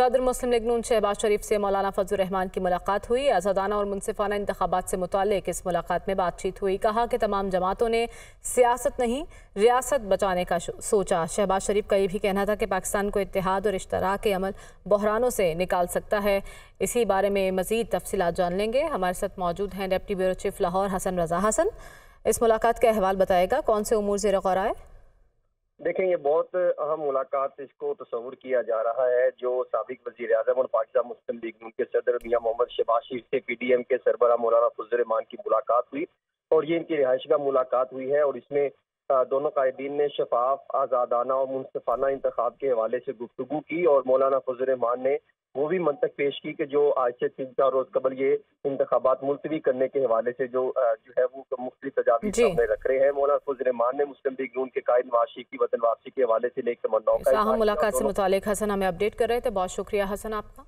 सदर मुस्लिम लीग नून शहबाज़ शरीफ से मौलाना फज़ल उर रहमान की मुलाकात हुई। आज़ादाना और मुनसिफाना इंतखाबात से मुताल्लिक़ इस मुलाकात में बातचीत हुई। कहा कि तमाम जमातों ने सियासत नहीं रियासत बचाने का सोचा। शहबाज़ शरीफ का ये भी कहना था कि पाकिस्तान को इत्तेहाद और इश्तराक के अमल बहरानों से निकाल सकता है। इसी बारे में मज़ीद तफ़सीलात जान लेंगे। हमारे साथ मौजूद हैं deputy bureau chief Lahore Hasan Raza. Hasan, इस मुलाकात का अहवाल बताएगा, कौन से उमूर ज़ेर ग़ौर आए? देखें, ये बहुत अहम मुलाकात इसको तस्वुर किया जा रहा है जो साबिक वज़ीर आज़म और पाकिस्तान मुस्लिम लीग नून के सदर मियां मोहम्मद शहबाज़ शरीफ से PDM के सरबरा मौलाना फज़ल उर रहमान की मुलाकात हुई और ये इनकी रिहाइशगाह मुलाकात हुई है। और इसमें दोनों कायदीन ने शफाफ, आज़ादाना और मुनसिफाना इंतखाब के हवाले से गुफ्तगू की और मौलाना फज़ल उर रहमान ने वो भी मंतक पेश की कि जो आज से 3-4 रोज़ कबल ये इंतखाबात मुलतवी करने के हवाले से जो है वो मुख्तलिफ तजावीज़ सामने रख रहे हैं। मौलाना फज़ल उर रहमान ने मुस्लिम लीग नून के कायद नवाज़ शरीफ की वतन वापसी के हवाले से नेक तमन्नाओं का इज़हार किया। मुलाकात से मुतालिक हसन हमें अपडेट कर रहे थे। बहुत शुक्रिया हसन आपका।